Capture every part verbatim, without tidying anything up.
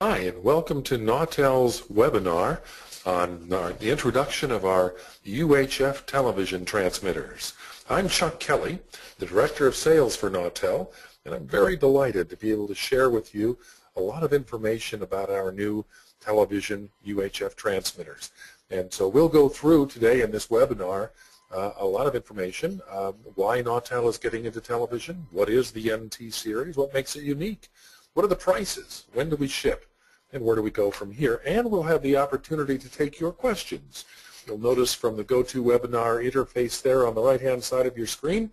Hi, and welcome to Nautel's webinar on our, the introduction of our U H F television transmitters. I'm Chuck Kelly, the Director of Sales for Nautel, and I'm very delighted to be able to share with you a lot of information about our new television U H F transmitters. And so we'll go through today in this webinar uh, a lot of information, um, why Nautel is getting into television, what is the N T series, what makes it unique, what are the prices, when do we ship, and where do we go from here? And we'll have the opportunity to take your questions. You'll notice from the GoToWebinar interface there on the right-hand side of your screen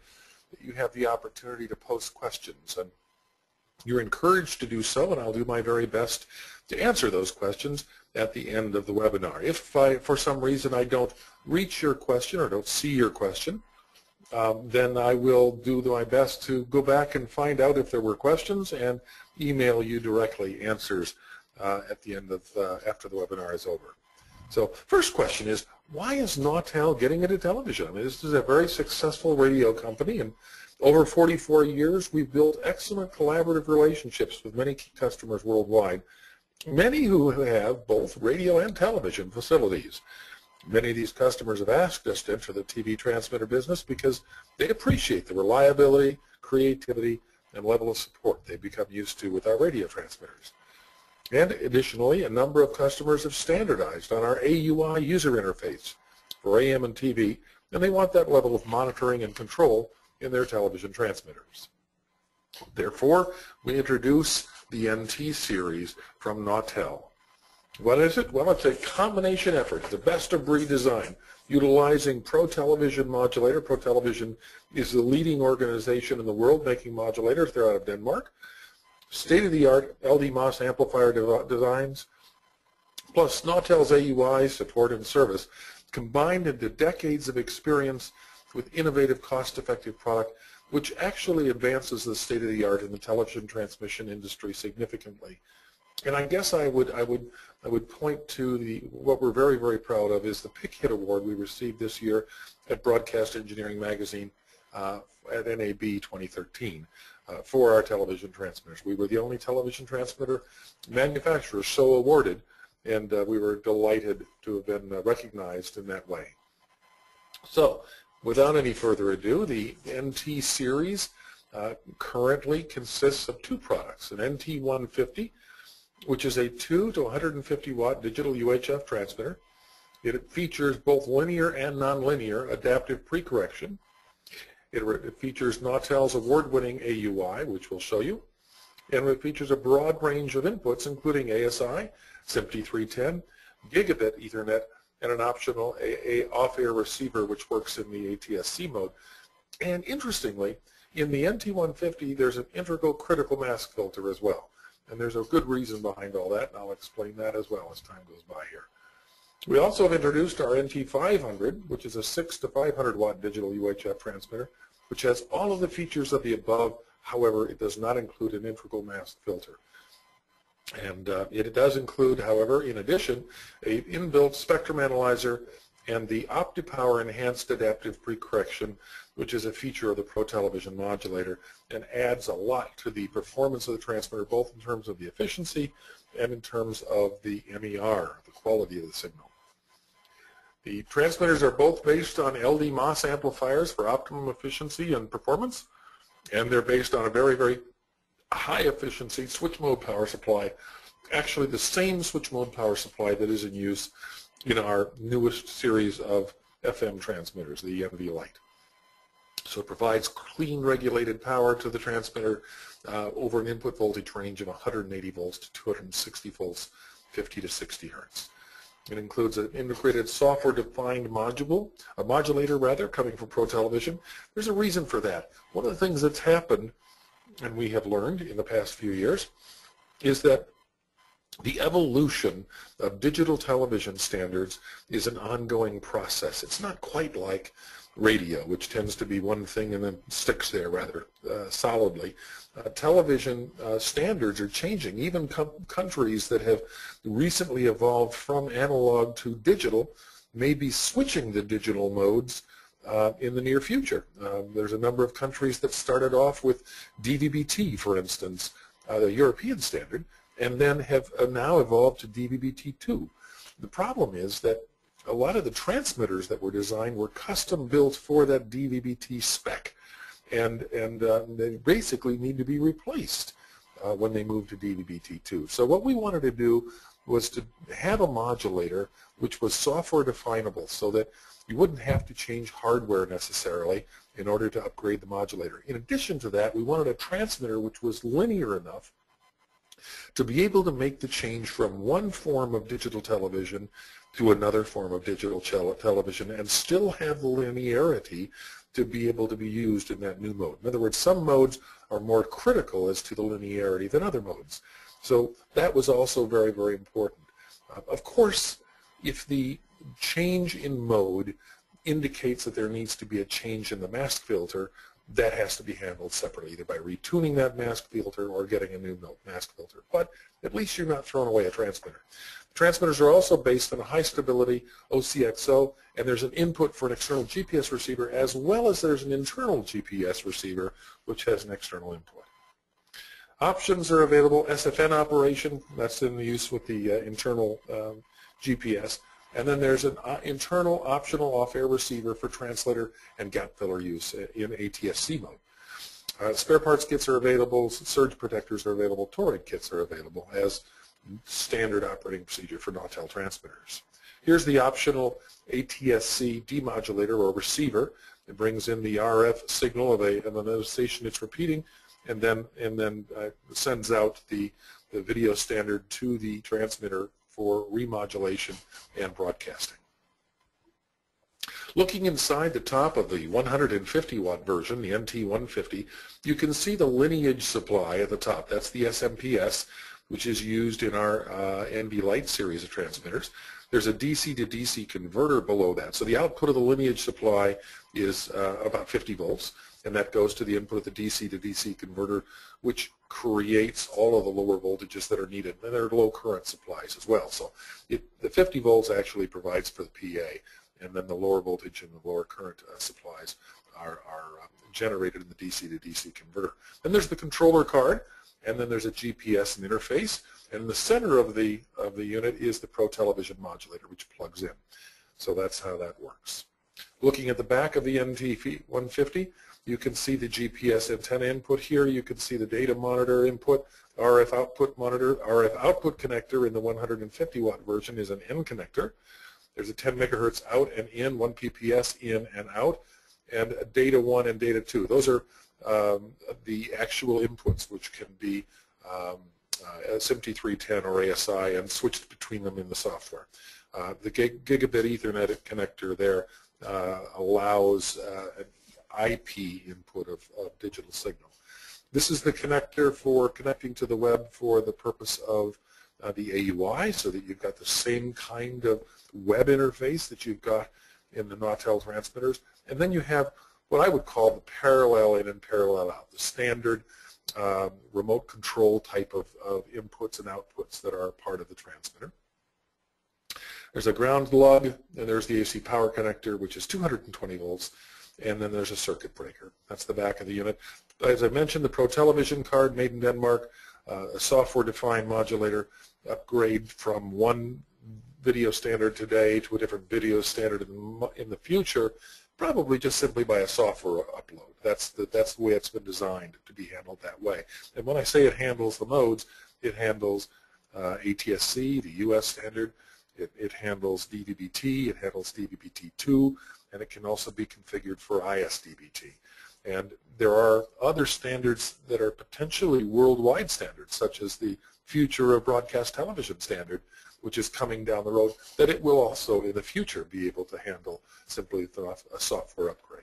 that you have the opportunity to post questions. And you're encouraged to do so, and I'll do my very best to answer those questions at the end of the webinar. If I, for some reason I don't reach your question or don't see your question, Um, then I will do my best to go back and find out if there were questions and email you directly answers uh, at the end of uh, after the webinar is over. So first question is, why is Nautel getting into television? I mean, this is a very successful radio company, and over forty-four years we've built excellent collaborative relationships with many key customers worldwide, many who have both radio and television facilities. Many of these customers have asked us to enter the T V transmitter business because they appreciate the reliability, creativity, and level of support they've become used to with our radio transmitters. And additionally, a number of customers have standardized on our A U I user interface for A M and T V, and they want that level of monitoring and control in their television transmitters. Therefore, we introduce the N T series from Nautel. What is it? Well, it's a combination effort, the best of breed design, utilizing Pro Television modulator. Pro Television is the leading organization in the world making modulators. They're out of Denmark. State-of-the-art L D M O S amplifier de designs, plus Nautel's A U I support and service, combined into decades of experience with innovative, cost-effective product, which actually advances the state-of-the-art in the television transmission industry significantly. And I guess I would I would I would point to the what we're very very proud of is the Pick Hit Award we received this year at Broadcast Engineering Magazine uh, at N A B twenty thirteen uh, for our television transmitters. We were the only television transmitter manufacturer so awarded, and uh, we were delighted to have been uh, recognized in that way. So, without any further ado, the N T series uh, currently consists of two products: an N T one fifty. Which is a two to one hundred fifty watt digital U H F transmitter. It features both linear and nonlinear adaptive pre-correction. It, it features Nautel's award-winning A U I, which we'll show you, and it features a broad range of inputs, including A S I, S M P T E three ten, gigabit Ethernet, and an optional A A off-air receiver, which works in the A T S C mode. And interestingly, in the N T one fifty, there's an integral critical mass filter as well. And there's a good reason behind all that, and I'll explain that as well as time goes by here. We also have introduced our N T five hundred, which is a six to five hundred watt digital U H F transmitter, which has all of the features of the above. However, it does not include an integral mass filter. And uh, it does include, however, in addition, an inbuilt spectrum analyzer and the OptiPower enhanced adaptive pre-correction, which is a feature of the Pro Television modulator and adds a lot to the performance of the transmitter, both in terms of the efficiency and in terms of the M E R, the quality of the signal. The transmitters are both based on L D M O S amplifiers for optimum efficiency and performance, and they're based on a very, very high efficiency switch mode power supply, actually the same switch mode power supply that is in use in our newest series of F M transmitters, the E M V Lite. So it provides clean regulated power to the transmitter uh, over an input voltage range of one hundred eighty volts to two hundred sixty volts, fifty to sixty hertz. It includes an integrated software-defined module, a modulator rather, coming from Pro Television. There's a reason for that. One of the things that's happened, and we have learned in the past few years, is that the evolution of digital television standards is an ongoing process. It's not quite like radio, which tends to be one thing and then sticks there rather uh, solidly. Uh, television uh, standards are changing. Even countries that have recently evolved from analog to digital may be switching the digital modes uh, in the near future. Uh, there's a number of countries that started off with D V B T, for instance, uh, the European standard, and then have now evolved to D V B T two. The problem is that a lot of the transmitters that were designed were custom built for that D V B T spec, and and uh, they basically need to be replaced uh, when they move to D V B T two. So what we wanted to do was to have a modulator which was software definable, so that you wouldn't have to change hardware necessarily in order to upgrade the modulator. In addition to that, we wanted a transmitter which was linear enough to be able to make the change from one form of digital television to another form of digital television and still have the linearity to be able to be used in that new mode. In other words, some modes are more critical as to the linearity than other modes. So that was also very, very important. Uh, of course, if the change in mode indicates that there needs to be a change in the mask filter, that has to be handled separately, either by retuning that mask filter or getting a new mask filter. But at least you're not throwing away a transmitter. Transmitters are also based on a high stability O C X O, and there's an input for an external G P S receiver, as well as there's an internal G P S receiver which has an external input. Options are available: S F N operation, that's in the use with the uh, internal um, G P S, and then there's an uh, internal optional off-air receiver for translator and gap filler use in A T S C mode. Uh, spare parts kits are available, surge protectors are available, torrid kits are available as standard operating procedure for Nautel transmitters. Here's the optional A T S C demodulator or receiver. It brings in the R F signal of, a, of another station it's repeating, and then, and then uh, sends out the, the video standard to the transmitter for remodulation and broadcasting. Looking inside the top of the one hundred fifty watt version, the N T one fifty, you can see the lineage supply at the top. That's the S M P S, which is used in our uh, E M V Lite series of transmitters. There's a D C to D C converter below that. So the output of the lineage supply is uh, about fifty volts, and that goes to the input of the D C to D C converter, which creates all of the lower voltages that are needed. And there are low current supplies as well. So it, the fifty volts actually provides for the P A, and then the lower voltage and the lower current uh, supplies are, are uh, generated in the D C to D C converter. Then there's the controller card, and then there's a G P S and interface, and in the center of the, of the unit is the Pro Television modulator, which plugs in. So that's how that works. Looking at the back of the N T one fifty, you can see the G P S antenna input here. You can see the data monitor input, R F output monitor. R F output connector in the one hundred fifty watt version is an N connector. There's a ten megahertz out and in, one P P S in and out, and data one and data two. Those are Um, the actual inputs, which can be um, uh, S M P T E three ten or A S I, and switched between them in the software. Uh, the gig gigabit Ethernet connector there uh, allows uh, an I P input of, of digital signal. This is the connector for connecting to the web for the purpose of uh, the A U I, so that you've got the same kind of web interface that you've got in the Nautel transmitters. And then you have what I would call the parallel in and parallel out, the standard um, remote control type of, of inputs and outputs that are part of the transmitter. There's a ground lug, and there's the A C power connector, which is two hundred twenty volts, and then there's a circuit breaker. That's the back of the unit. As I mentioned, the Pro Television card, made in Denmark, uh, a software-defined modulator, upgrade from one video standard today to a different video standard in, in the future, probably just simply by a software upload. That's the, that's the way it's been designed to be handled that way. And when I say it handles the modes, it handles uh, A T S C, the U S standard, it, it handles D V B T, it handles D V B T two, and it can also be configured for I S D B T. And there are other standards that are potentially worldwide standards, such as the future of broadcast television standard, which is coming down the road, that it will also in the future be able to handle simply a software upgrade.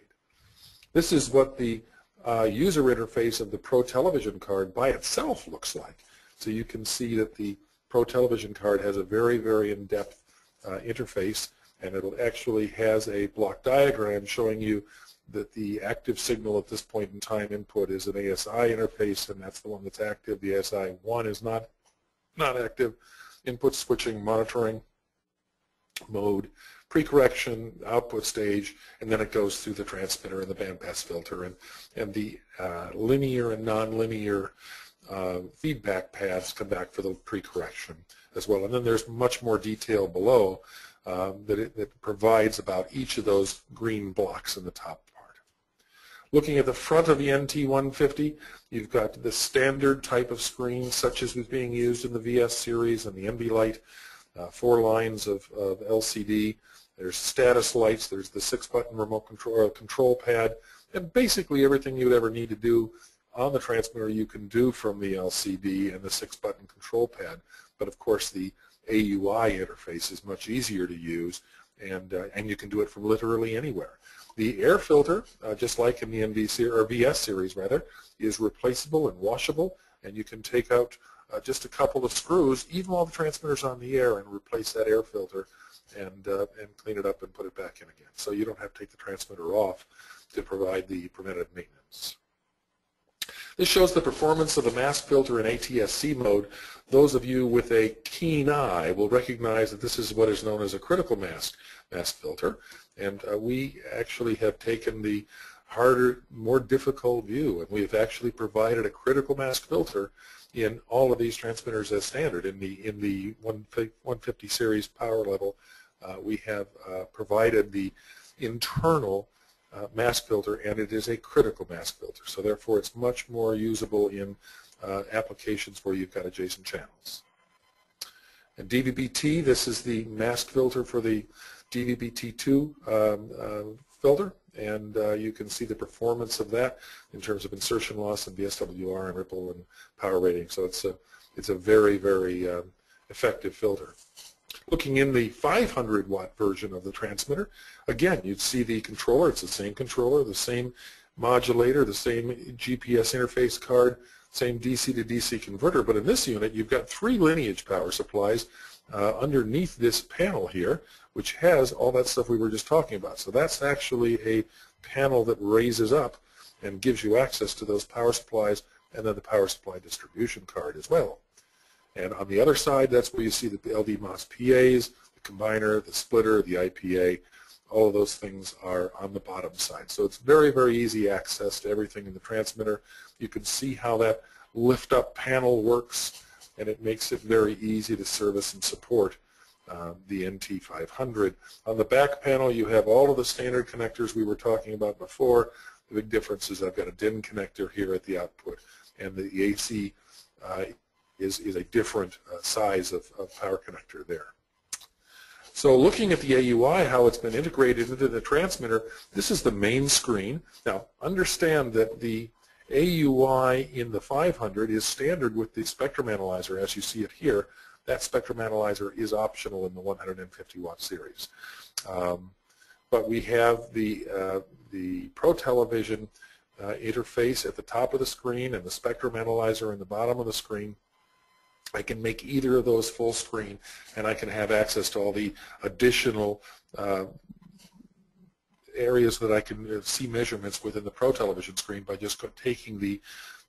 This is what the uh, user interface of the Pro Television card by itself looks like. So you can see that the Pro Television card has a very, very in-depth uh, interface, and it actually has a block diagram showing you that the active signal at this point in time input is an A S I interface, and that's the one that's active. The A S I one is not, not active. Input switching, monitoring mode, pre-correction, output stage, and then it goes through the transmitter and the bandpass filter, and, and the uh, linear and non-linear uh, feedback paths come back for the pre-correction as well. And then there's much more detail below um, that it that provides about each of those green blocks in the top part. Looking at the front of the N T one fifty, you've got the standard type of screen such as was being used in the V S series and the E M V Lite, uh, four lines of, of L C D. There's status lights, there's the six-button remote control, uh, control pad, and basically everything you would ever need to do on the transmitter you can do from the L C D and the six-button control pad. But of course the A U I interface is much easier to use, and, uh, and you can do it from literally anywhere. The air filter, uh, just like in the M V ser or V S series rather, is replaceable and washable, and you can take out uh, just a couple of screws, even while the transmitter's on the air, and replace that air filter and, uh, and clean it up and put it back in again. So you don't have to take the transmitter off to provide the preventative maintenance. This shows the performance of the mask filter in A T S C mode. Those of you with a keen eye will recognize that this is what is known as a critical mask mask filter, and uh, we actually have taken the harder, more difficult view, and we have actually provided a critical mask filter in all of these transmitters as standard. In the in the one fifty series power level, uh, we have uh, provided the internal Uh, mask filter, and it is a critical mask filter, so therefore it's much more usable in uh, applications where you've got adjacent channels. And D V B T, this is the mask filter for the D V B T two um, uh, filter, and uh, you can see the performance of that in terms of insertion loss and V S W R and ripple and power rating. So it's a it's a very very um, effective filter. Looking in the five hundred watt version of the transmitter, again, you'd see the controller. It's the same controller, the same modulator, the same G P S interface card, same D C to D C converter. But in this unit, you've got three lineage power supplies uh, underneath this panel here, which has all that stuff we were just talking about. So that's actually a panel that raises up and gives you access to those power supplies, and then the power supply distribution card as well. And on the other side, that's where you see the L D M O S P As, the combiner, the splitter, the I P A. All of those things are on the bottom side. So it's very, very easy access to everything in the transmitter. You can see how that lift-up panel works, and it makes it very easy to service and support uh, the N T five hundred. On the back panel, you have all of the standard connectors we were talking about before. The big difference is I've got a D I N connector here at the output, and the A C uh, Is, is a different uh, size of, of power connector there. So looking at the A U I, how it's been integrated into the transmitter, this is the main screen. Now understand that the A U I in the five hundred is standard with the spectrum analyzer as you see it here. That spectrum analyzer is optional in the one fifty watt series. Um, but we have the, uh, the Pro Television uh, interface at the top of the screen and the spectrum analyzer in the bottom of the screen. I can make either of those full screen, and I can have access to all the additional uh, areas that I can see measurements within the Pro Television screen by just taking the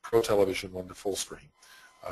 Pro Television one to full screen.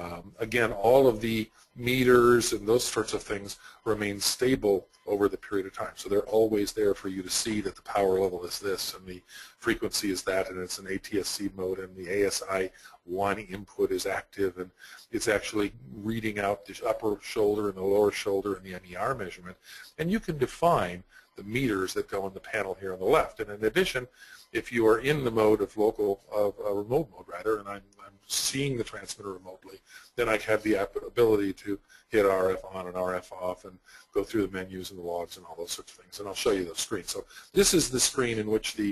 Um, again, all of the meters and those sorts of things remain stable over the period of time, so they're always there for you to see that the power level is this and the frequency is that, and it's an A T S C mode, and the A S I one input is active, and it's actually reading out the upper shoulder and the lower shoulder and the M E R measurement, and you can define the meters that go in the panel here on the left. And in addition, if you are in the mode of local, of uh, remote mode rather, and I'm, I'm seeing the transmitter remotely, then I have the ability to hit R F on and R F off and go through the menus and the logs and all those sorts of things. And I'll show you those screens. So this is the screen in which the,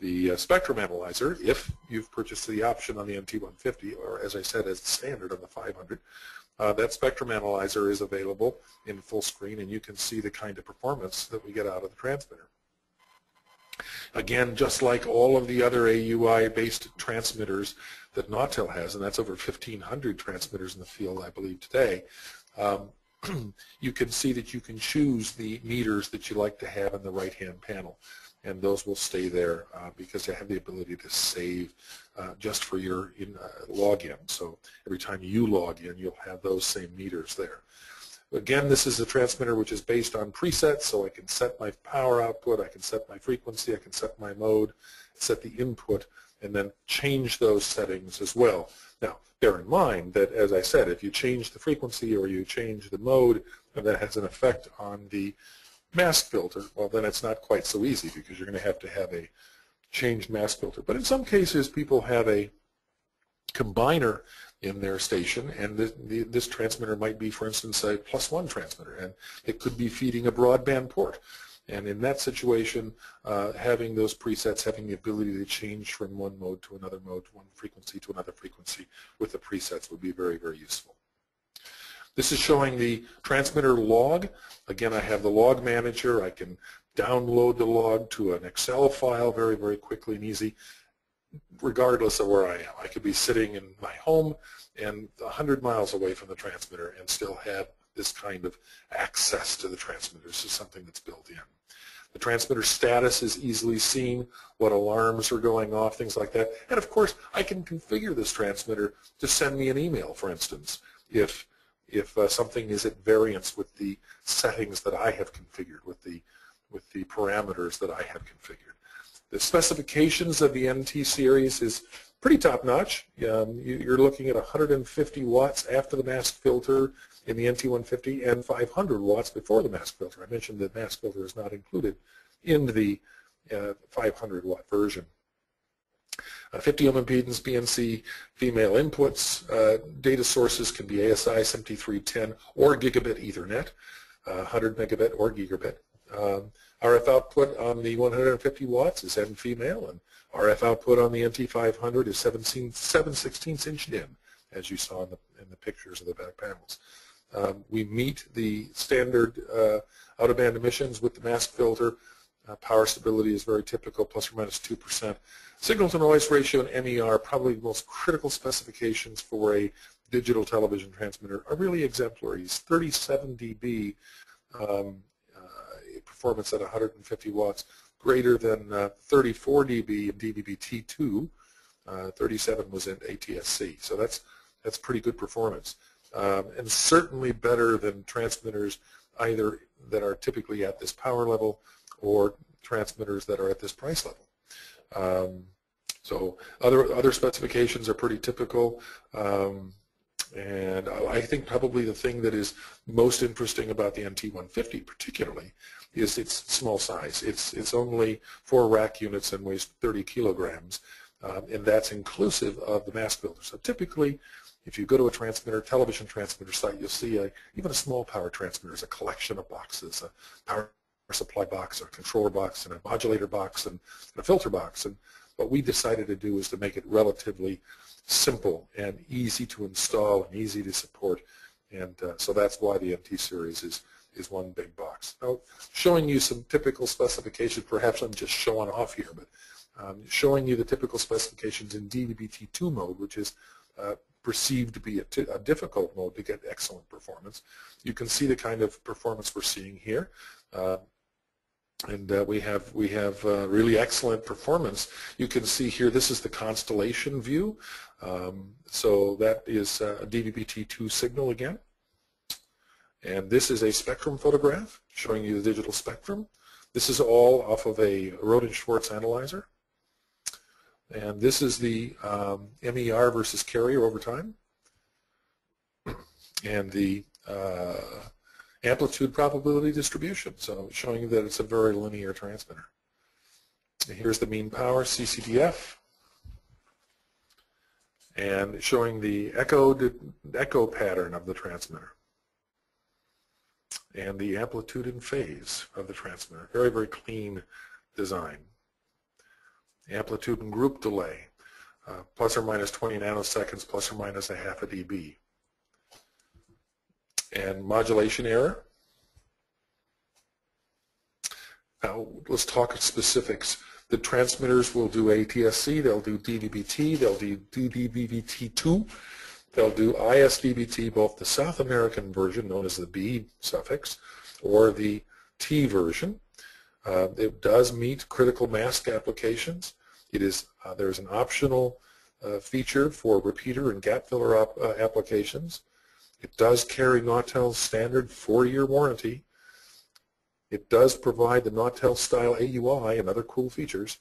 the uh, spectrum analyzer, if you've purchased the option on the N T one fifty, or as I said, as the standard on the five hundred, Uh, that spectrum analyzer is available in full screen, and you can see the kind of performance that we get out of the transmitter. Again, just like all of the other A U I-based transmitters that Nautel has, and that's over fifteen hundred transmitters in the field, I believe, today, um, you can see that you can choose the meters that you like to have in the right-hand panel, and those will stay there uh, because they have the ability to save uh, just for your in, uh, login. So every time you log in, you'll have those same meters there. Again, this is a transmitter which is based on presets, so I can set my power output, I can set my frequency, I can set my mode, set the input, and then change those settings as well. Now, bear in mind that, as I said, if you change the frequency or you change the mode, and that has an effect on the mask filter, well, then it's not quite so easy because you're going to have to have a changed mask filter. But in some cases, people have a combiner in their station, and this, this transmitter might be, for instance, a plus one transmitter, and it could be feeding a broadband port. And in that situation, uh, having those presets, having the ability to change from one mode to another mode, one frequency to another frequency with the presets would be very, very useful. This is showing the transmitter log. Again, I have the log manager. I can download the log to an Excel file very, very quickly and easy, regardless of where I am. I could be sitting in my home and one hundred miles away from the transmitter and still have this kind of access to the transmitter. This is something that's built in. The transmitter status is easily seen, what alarms are going off, things like that. And of course, I can configure this transmitter to send me an email, for instance, if if uh, something is at variance with the settings that I have configured, with the with the parameters that I have configured. The specifications of the N T series is pretty top-notch. Um, you, you're looking at one hundred fifty watts after the mask filter in the N T one fifty and five hundred watts before the mask filter. I mentioned that mask filter is not included in the uh, five hundred watt version. Uh, fifty ohm impedance, B N C, female inputs. Uh, data sources can be A S I, S M P T E three ten, or gigabit Ethernet, uh, one hundred megabit or gigabit. Um, R F output on the one hundred fifty watts is N female, and R F output on the N T five hundred is seven sixteenths inch dim, as you saw in the, in the pictures of the back panels. Um, we meet the standard uh, out-of-band emissions with the mask filter. Uh, power stability is very typical, plus or minus two percent. Signal-to-noise ratio and M E R, probably the most critical specifications for a digital television transmitter, are really exemplaries. thirty-seven D B um, uh, performance at one hundred fifty watts, greater than uh, thirty-four D B in D V B T two. Uh, thirty-seven was in A T S C, so that's, that's pretty good performance. Um, and certainly better than transmitters either that are typically at this power level or transmitters that are at this price level. Um, so other other specifications are pretty typical, um, and I think probably the thing that is most interesting about the N T one fifty particularly is its small size. It's, it's only four rack units and weighs thirty kilograms, um, and that's inclusive of the mask filter. So typically, if you go to a transmitter, television transmitter site, you'll see a, even a small power transmitter is a collection of boxes, a power supply box, a controller box, and a modulator box, and, and a filter box. And what we decided to do is to make it relatively simple and easy to install and easy to support. And uh, so that's why the N T series is, is one big box. Now, showing you some typical specifications, perhaps I'm just showing off here, but um, showing you the typical specifications in D V B T two mode, which is uh, perceived to be a, t a difficult mode to get excellent performance. You can see the kind of performance we're seeing here, uh, and uh, we have we have uh, really excellent performance. You can see here this is the constellation view, um, so that is uh, a D V B T two signal again, and this is a spectrum photograph showing you the digital spectrum. This is all off of a Rohde and Schwarz analyzer. And this is the um, M E R versus carrier over time, and the uh, amplitude probability distribution, so showing that it's a very linear transmitter. And here's the mean power, C C D F, and showing the echo, echo pattern of the transmitter and the amplitude and phase of the transmitter. Very, very clean design. Amplitude and group delay, uh, plus or minus twenty nanoseconds, plus or minus a half a dB. And modulation error. Now, let's talk specifics. The transmitters will do A T S C, they'll do D V B T, they'll do D V B T two, they'll do I S D B T, both the South American version, known as the B suffix, or the T version. Uh, it does meet critical mask applications. It is, uh, there's an optional uh, feature for repeater and gap filler op, uh, applications. It does carry Nautel's standard four year warranty. It does provide the Nautel style A U I and other cool features.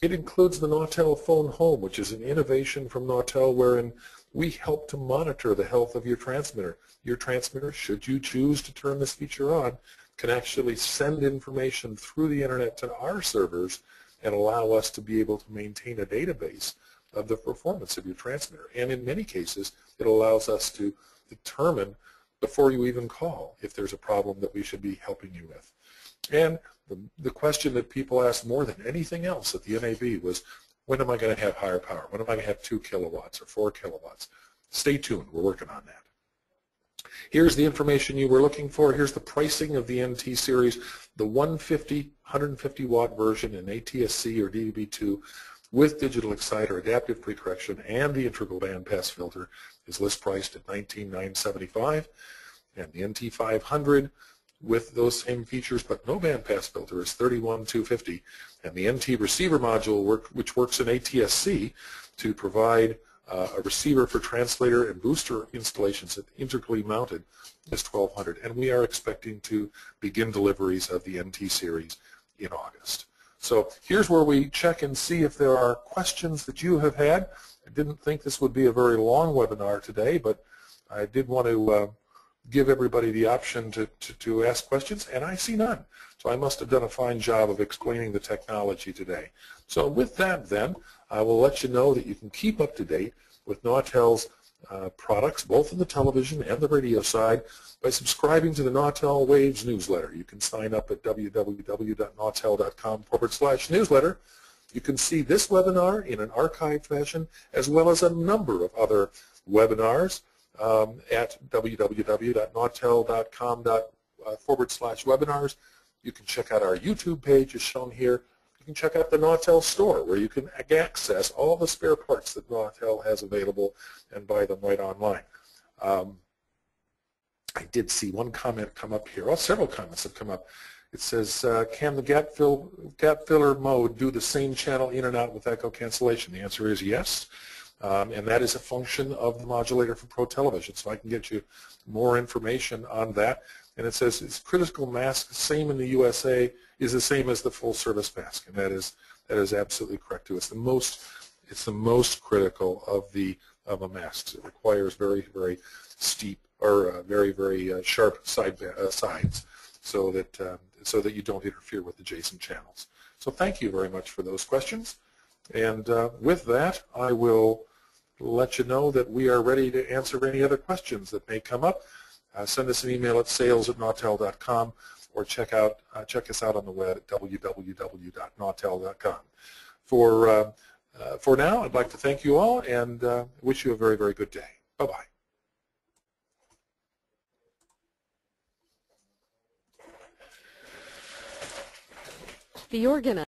It includes the Nautel Phone Home, which is an innovation from Nautel wherein we help to monitor the health of your transmitter. Your transmitter, should you choose to turn this feature on, can actually send information through the internet to our servers and allow us to be able to maintain a database of the performance of your transmitter. And in many cases, it allows us to determine before you even call if there's a problem that we should be helping you with. And the, the question that people asked more than anything else at the N A B was, when am I going to have higher power? When am I going to have two kilowatts or four kilowatts? Stay tuned. We're working on that. Here's the information you were looking for. Here's the pricing of the N T series, the one fifty, one fifty watt version in A T S C or D V B T two with digital exciter, adaptive pre-correction, and the integral band pass filter is list priced at nineteen thousand nine hundred seventy-five dollars. And the N T five hundred with those same features but no band pass filter is thirty-one thousand two hundred fifty dollars, and the N T receiver module, work, which works in A T S C to provide uh, a receiver for translator and booster installations that integrally mounted, is twelve hundred dollars, and we are expecting to begin deliveries of the N T series in August. So here's where we check and see if there are questions that you have had. I didn't think this would be a very long webinar today, but I did want to uh, give everybody the option to, to, to ask questions, and I see none. So I must have done a fine job of explaining the technology today. So with that then, I will let you know that you can keep up to date with Nautel's uh, products, both on the television and the radio side, by subscribing to the Nautel Waves newsletter. You can sign up at www.nautel.com forward slash newsletter. You can see this webinar in an archived fashion, as well as a number of other webinars Um, at www.nautel.com uh, forward slash webinars. You can check out our YouTube page as shown here. You can check out the Nautel store where you can access all the spare parts that Nautel has available and buy them right online. Um, I did see one comment come up here. Well, several comments have come up. It says, uh, can the gap, fill, gap filler mode do the same channel in and out with echo cancellation? The answer is yes. Um, and that is a function of the modulator for Pro Television, so I can get you more information on that. And it says its critical mask, same in the U S A, is the same as the full service mask, and that is that is absolutely correct too. It's the most it's the most critical of the of the masks. It requires very very steep or uh, very very uh, sharp side uh, sides, so that um, so that you don't interfere with adjacent channels. So thank you very much for those questions. And uh, with that, I will let you know that we are ready to answer any other questions that may come up. Uh, send us an email at sales at nautel dot com or check out uh, check us out on the web at www dot nautel dot com. For uh, uh, for now, I'd like to thank you all and uh, wish you a very very good day. Bye bye. The organ.